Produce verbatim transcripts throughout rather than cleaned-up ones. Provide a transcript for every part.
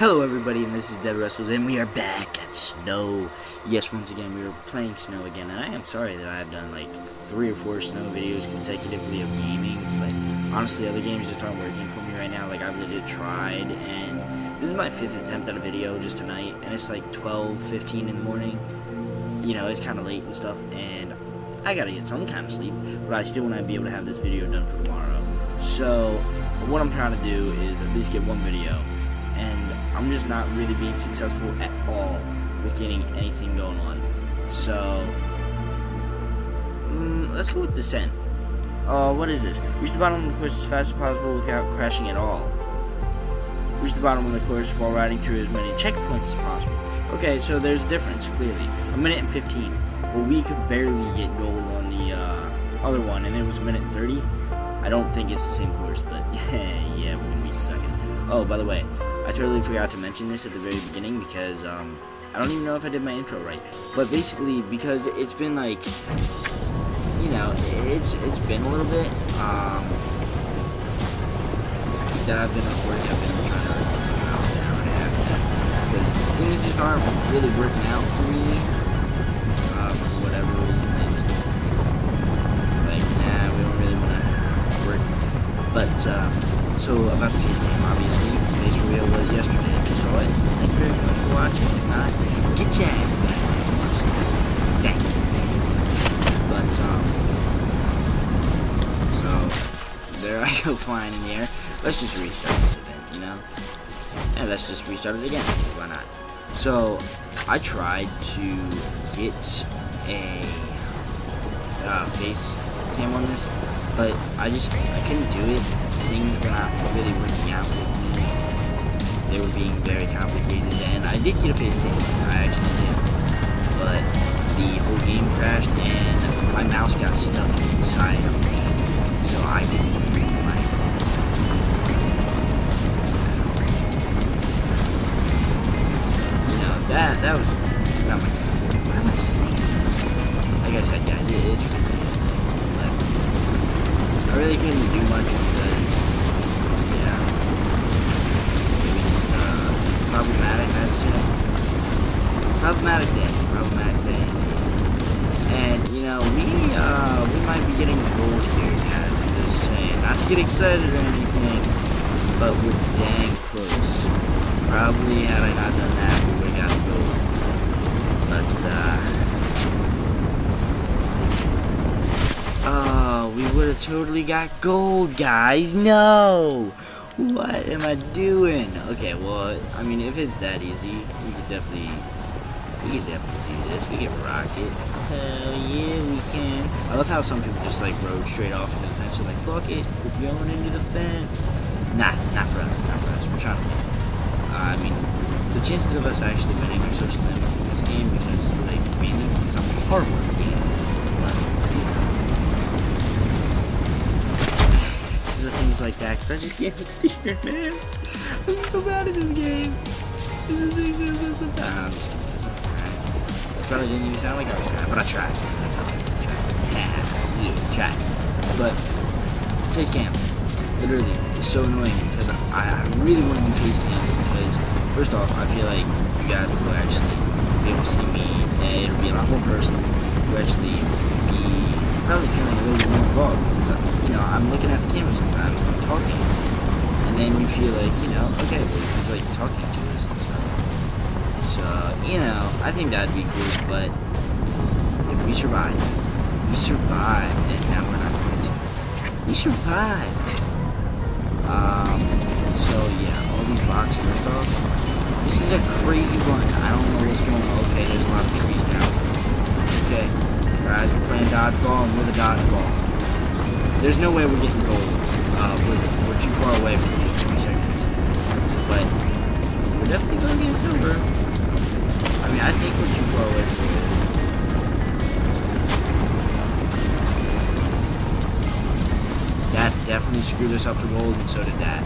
Hello everybody, and this is Dead Wrestles, and we are back at Snow. Yes, once again, we are playing Snow again, and I am sorry that I have done like three or four Snow videos consecutively of gaming, but honestly, other games just aren't working for me right now. Like, I've legit tried, and this is my fifth attempt at a video just tonight, and it's like twelve, fifteen in the morning. You know, it's kind of late and stuff, and I gotta get some kind of sleep, but I still want to be able to have this video done for tomorrow. So, what I'm trying to do is at least get one video. And I'm just not really being successful at all with getting anything going on. So, mm, let's go with Descent. Uh, what is this? Reach the bottom of the course as fast as possible without crashing at all. Reach the bottom of the course while riding through as many checkpoints as possible. Okay, so there's a difference, clearly. A minute and fifteen. Well, we could barely get gold on the uh, other one, and it was a minute and thirty. I don't think it's the same course, but yeah, we're gonna be sucking. Oh, by the way, I totally forgot to mention this at the very beginning because um, I don't even know if I did my intro right. But basically, because it's been like, you know, it's it's been a little bit um, that I've been recording. I've been trying to record for about an hour and a half now because things just aren't really working out for me uh, for whatever reason. Like, nah, we don't really want to work, but um, so about the case game, obviously. Video was yesterday, if you saw it. Thank you very much for watching. If not, get your ass back. Thanks. But, um, so, there I go flying in the air. Let's just restart this event, you know? And let's just restart it again. Why not? So, I tried to get a uh, face cam on this, but I just, I couldn't do it. Things were not really working out with me. They were being very complicated, and I did get a face cam. I actually did, but the whole game crashed, and my mouse got stuck inside of me, so I didn't read my. You know, that that was not my. What am I saying? Like I said, guys, it is ridiculous. I really couldn't do much because. Problematic, that's it. Problematic day, problematic day. And, you know, we, uh, we might be getting gold here, guys. I'm just saying. Not to get excited or anything, but we're dang close. Probably, had I not done that, we would've got gold. But, uh... Oh, we would've totally got gold, guys. No! What am I doing? Okay, well, I mean, if it's that easy, we could definitely, we could definitely do this. We could rock it. Hell yeah, we can. I love how some people just, like, rode straight off into the fence. They're like, fuck it, we're going into the fence. Nah, not for us, not for us. We're trying to win. Uh, I mean, the chances of us actually winning are such slim in this game because, like, mainly because I'm horrible at the game. Things like that, because I just can't steer, man. I'm so bad at this game. This is, this is, this is nah, I'm just I thought I didn't even sound like I was trying, but I tried. I tried. Yeah, tried. But face cam, literally, is so annoying because I, I really want to do face cam because first off, I feel like you guys will actually be able to see me, and it'll be a lot more personal. You'll actually be probably feeling a little bit more involved. You know, I'm looking at the camera sometimes, I'm talking, and then you feel like, you know, okay, he's like talking to us and stuff. So, you know, I think that'd be cool, but if we survive, we survive, and now we're not going to. We survive! Um, so yeah, all these blocks first off. This is a crazy one. I don't know what's going on. Okay, there's a lot of trees now. Okay, guys, we're playing dodgeball, and we're the dodgeball. There's no way we're getting gold. Uh, we're, we're too far away for these twenty seconds. But we're definitely going to get silver. I mean, I think we're too far away for it. That definitely screwed us up for gold, and so did that.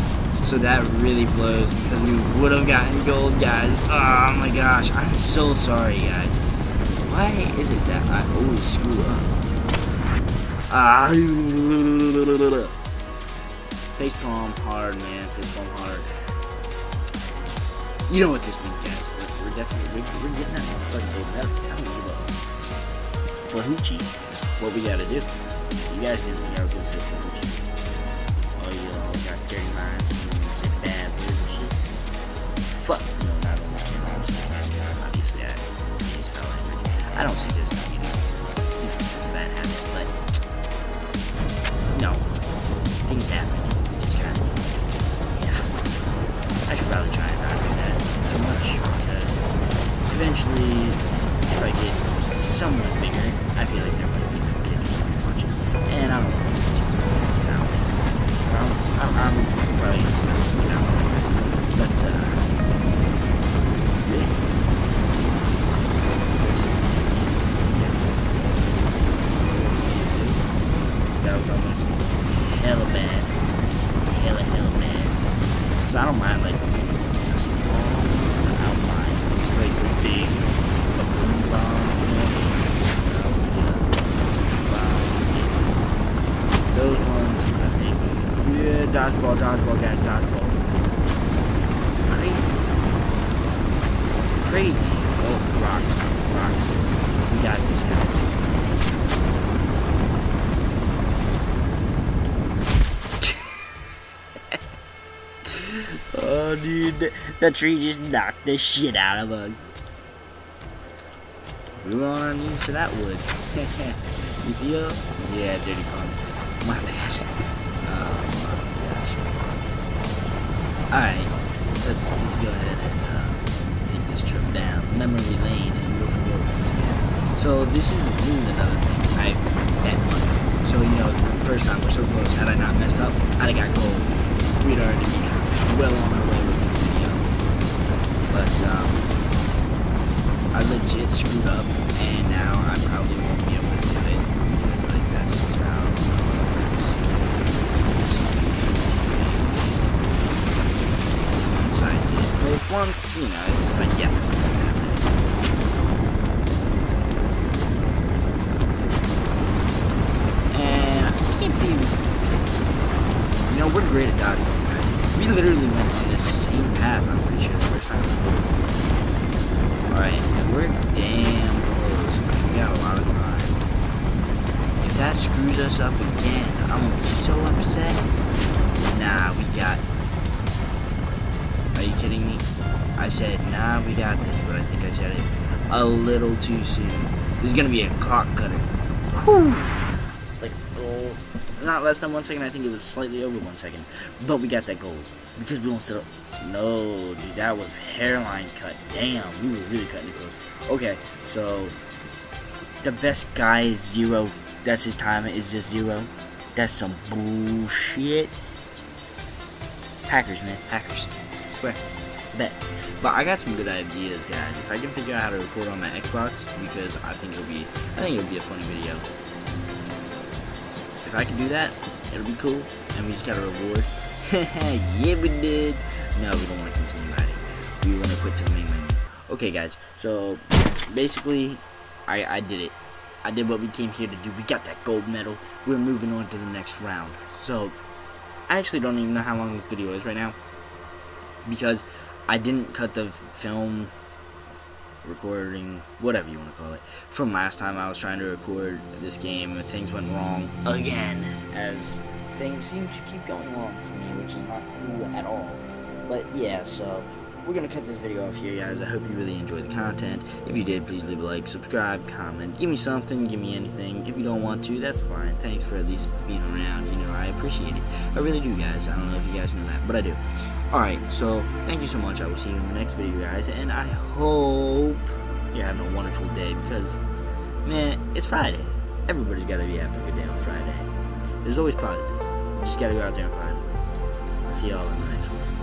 So that really blows because we would have gotten gold, guys. Oh my gosh, I'm so sorry, guys. Why is it that I always screw up? Ah, face palm hard, man. Face palm hard. You know what this means, guys. We're, we're definitely we're, we're getting that motherfucking gold medal. I don't give up. For Hoochie, what we gotta do? You guys didn't think I was gonna say for Hoochie. Oh, you all got dirty minds and say bad words and shit. Fuck. No, not understand. Obviously, I just felt like I don't see this not getting into bad habits, but no, things happen. You just gotta, yeah. I should probably try and not do that too much because eventually, if I get somewhat bigger, I feel like there might be no kids just watching, and I don't know if it's I don't think so I'm, I'm, I'm probably just going to sleep out like this, but, uh, yeah, this is going to be, yeah, this is going to be, that was almost hella bad, hella, hella bad, so I don't mind, like, a small outline, it's like the big, a boom bomb. Those ones, I think. Yeah, dodgeball, dodgeball, guys, dodgeball. Crazy. Crazy. Oh, rocks, rocks. We got this, guys. Oh, dude. The tree just knocked the shit out of us. We were on our knees for that wood. You feel? Yeah, dirty puns. My bad. Um, gosh. Alright, let's let's go ahead and uh, take this trip down memory lane and go from the old ones again. So this is, this is another thing. I bet money. So you know, the first time we're so close. Had I not messed up, I'd have got gold. We'd already be well on our way with the video. But um, I legit screwed up, and now I probably won't be able to do it. Like that's just how. Once, you know, it's just like, yeah, that's gonna happen. And I can't be, you know, we're great at dodging, guys. We literally went on this same path, I'm pretty sure, the first time. Alright, and we're damn close. We got a lot of time. If that screws us up again, I'm gonna be so upset. Nah, we got it. Are you kidding me? I said, nah, we got this, but I think I said it a little too soon. This is going to be a clock cutter. Whew! Like, oh, not less than one second. I think it was slightly over one second. But we got that gold. Because we don't set up. No, dude, that was a hairline cut. Damn, we were really cutting it close. Okay, so the best guy is zero. That's his time. It's just zero. That's some bullshit. Hackers, man. Hackers. Bet. But I got some good ideas, guys. If I can figure out how to record on my Xbox, because I think it'll be, I think it'll be a funny video. If I can do that, it'll be cool, and we just got a reward. Yeah, we did. No, we don't want to continue riding. We want to quit to the main menu. Okay, guys. So basically, I I did it. I did what we came here to do. We got that gold medal. We're moving on to the next round. So I actually don't even know how long this video is right now, because I didn't cut the film recording, whatever you want to call it, from last time I was trying to record this game, and things went wrong again, as things seem to keep going wrong for me, which is not cool at all. But yeah, so we're going to cut this video off here, guys. I hope you really enjoyed the content. If you did, please leave a like, subscribe, comment, give me something, give me anything. If you don't want to, that's fine. Thanks for at least being around, you know, I appreciate it. I really do, guys. I don't know if you guys know that, but I do. Alright, so thank you so much. I will see you in the next video, guys, and I hope you're having a wonderful day, because, man, it's Friday. Everybody's got to be having a good day on Friday. There's always positives. You just got to go out there and find them. I'll see y'all in the next one.